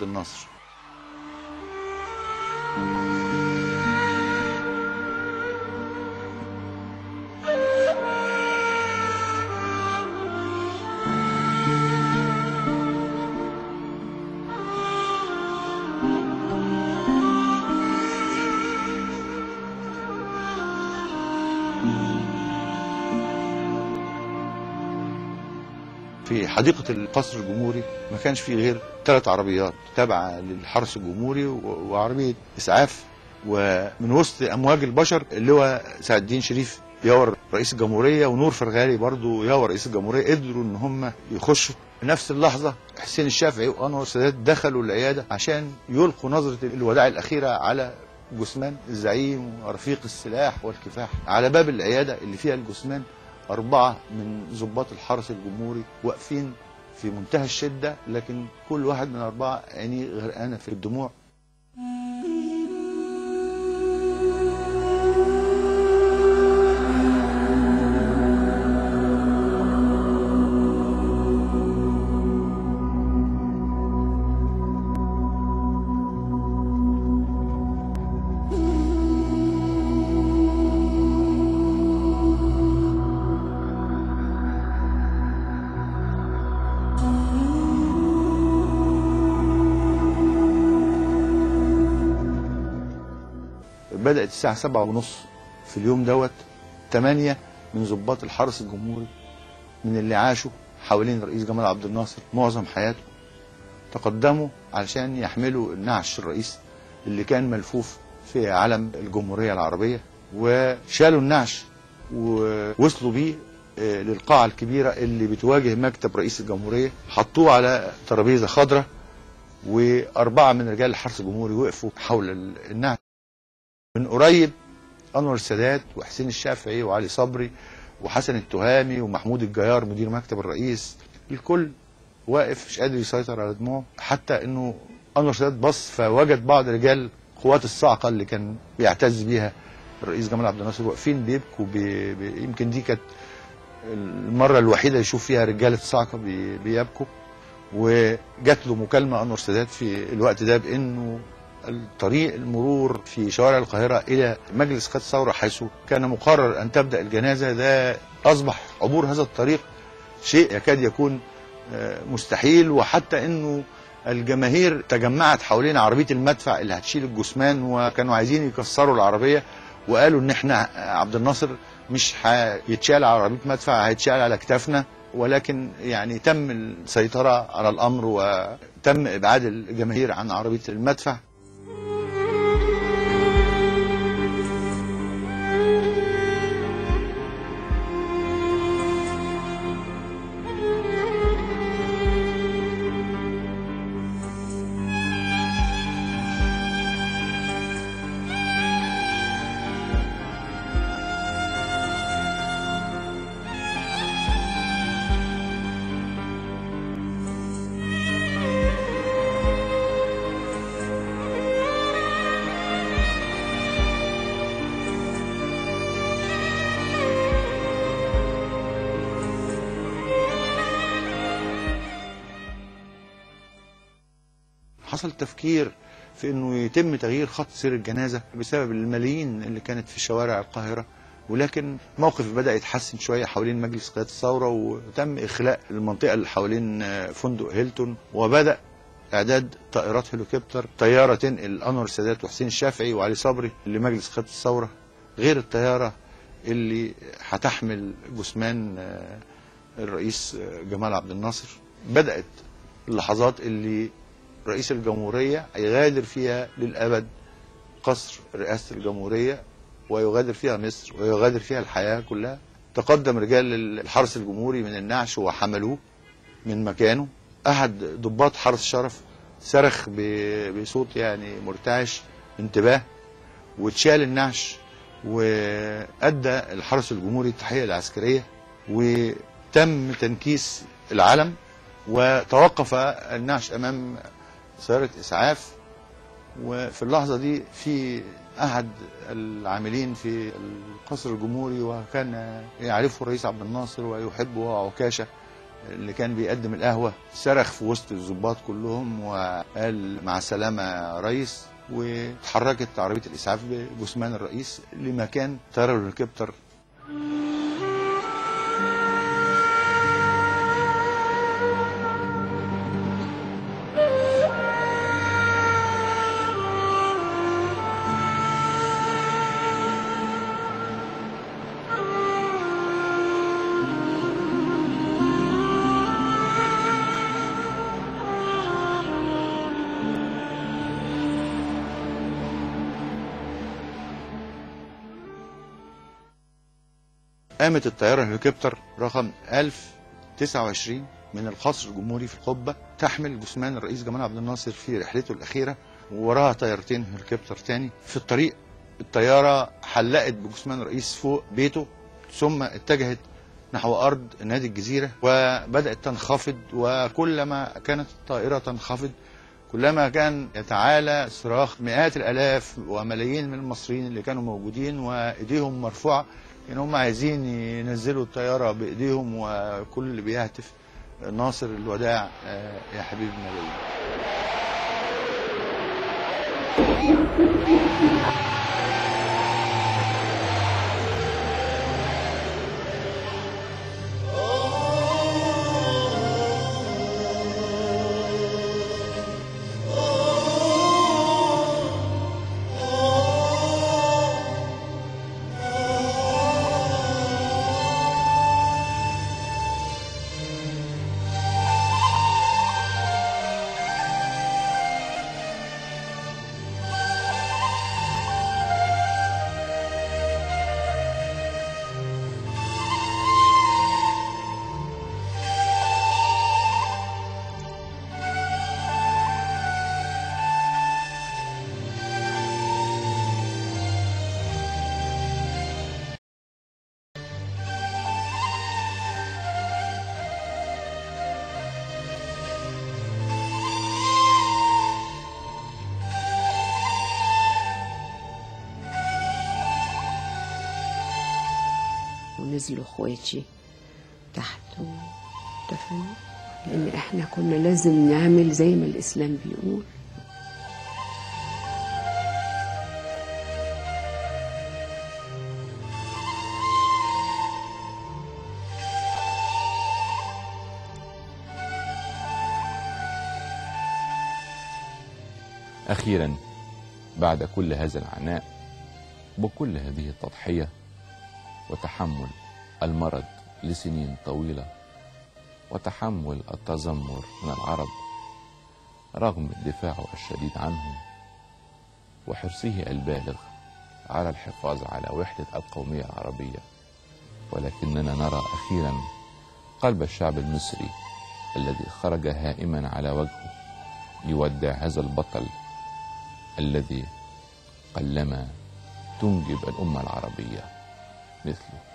عبد الناصر. في حديقة القصر الجمهوري ما كانش فيه غير 3 عربيات تابعة للحرس الجمهوري وعربية إسعاف، ومن وسط أمواج البشر اللي هو سعد الدين شريف ياور رئيس الجمهورية ونور فرغالي برضو ياور رئيس الجمهورية، قدروا إن هم يخشوا. في نفس اللحظة حسين الشافعي وأنور سادات دخلوا العيادة عشان يلقوا نظرة الوداع الأخيرة على جثمان الزعيم ورفيق السلاح والكفاح. على باب العيادة اللي فيها الجثمان 4 من ضباط الحرس الجمهوري واقفين في منتهى الشدة، لكن كل واحد من 4 عينيه غرقانة في الدموع. بدأت الساعة 7:30 في اليوم دوت 8 من ضباط الحرس الجمهوري من اللي عاشوا حوالين الرئيس جمال عبد الناصر معظم حياته تقدموا علشان يحملوا النعش الرئيس اللي كان ملفوف في علم الجمهورية العربية، وشالوا النعش ووصلوا بيه للقاعة الكبيرة اللي بتواجه مكتب رئيس الجمهورية، حطوه على ترابيزة خضراء و4 من رجال الحرس الجمهوري وقفوا حول النعش. من قريب أنور السادات وحسين الشافعي وعلي صبري وحسن التهامي ومحمود الجيار مدير مكتب الرئيس، الكل واقف مش قادر يسيطر على دموعه، حتى انه أنور السادات بص فوجد بعض رجال قوات الصاعقة اللي كان بيعتز بيها الرئيس جمال عبد الناصر واقفين بيبكوا. يمكن دي كانت المرة الوحيدة يشوف فيها رجالة الصاعقة بيبكوا. وجات له مكالمة أنور السادات في الوقت ده بانه الطريق المرور في شوارع القاهرة إلى مجلس قيادة الثورة حيث كان مقرر أن تبدأ الجنازة ده أصبح عبور هذا الطريق شيء يكاد يكون مستحيل، وحتى أنه الجماهير تجمعت حوالين عربية المدفع اللي هتشيل الجثمان وكانوا عايزين يكسروا العربية وقالوا أن احنا عبد الناصر مش هيتشال على عربية مدفع، هيتشال على كتافنا. ولكن يعني تم السيطرة على الأمر وتم إبعاد الجماهير عن عربية المدفع. حصل تفكير في انه يتم تغيير خط سير الجنازه بسبب الملايين اللي كانت في شوارع القاهره، ولكن الموقف بدا يتحسن شويه حوالين مجلس قياده الثوره، وتم اخلاء المنطقه اللي حوالين فندق هيلتون، وبدا اعداد طائرات هليكوبتر، طياره تنقل انور السادات وحسين الشافعي وعلي صبري لمجلس قياده الثوره، غير الطياره اللي هتحمل جثمان الرئيس جمال عبد الناصر. بدات اللحظات اللي رئيس الجمهورية يغادر فيها للأبد قصر رئاسة الجمهورية ويغادر فيها مصر ويغادر فيها الحياة كلها. تقدم رجال الحرس الجمهوري من النعش وحملوه من مكانه. أحد ضباط حرس شرف صرخ بصوت يعني مرتعش انتباه، واتشال النعش وأدى الحرس الجمهوري التحية العسكرية، وتم تنكيس العلم، وتوقف النعش أمام سيارة إسعاف. وفي اللحظة دي في أحد العاملين في القصر الجمهوري وكان يعرفه الرئيس عبد الناصر ويحبه عكاشة اللي كان بيقدم القهوة صرخ في وسط الضباط كلهم وقال مع السلامة يا ريس، واتحركت عربية الإسعاف بجثمان الرئيس لمكان طار الهليكوبتر. قامت الطيارة الهليكوبتر رقم 1029 من القصر الجمهوري في القبة تحمل جثمان الرئيس جمال عبد الناصر في رحلته الأخيرة، ووراها طيارتين هليكوبتر تاني. في الطريق الطيارة حلقت بجثمان الرئيس فوق بيته، ثم اتجهت نحو أرض نادي الجزيرة وبدأت تنخفض، وكلما كانت الطائرة تنخفض كلما كان يتعالى صراخ مئات الآلاف وملايين من المصريين اللي كانوا موجودين وإيديهم مرفوعة إن هم عايزين ينزلوا الطيارة بإيديهم، وكل اللي بيهتف ناصر الوداع يا حبيب الملايين. نزلوا اخواتي تحت وتفهم، لان احنا كنا لازم نعمل زي ما الاسلام بيقول. اخيرا بعد كل هذا العناء بكل هذه التضحية وتحمل المرض لسنين طويلة وتحمل التذمر من العرب رغم دفاعه الشديد عنهم وحرصه البالغ على الحفاظ على وحدة القومية العربية، ولكننا نرى أخيرا قلب الشعب المصري الذي خرج هائما على وجهه يودع هذا البطل الذي قلما تنجب الأمة العربية مثله.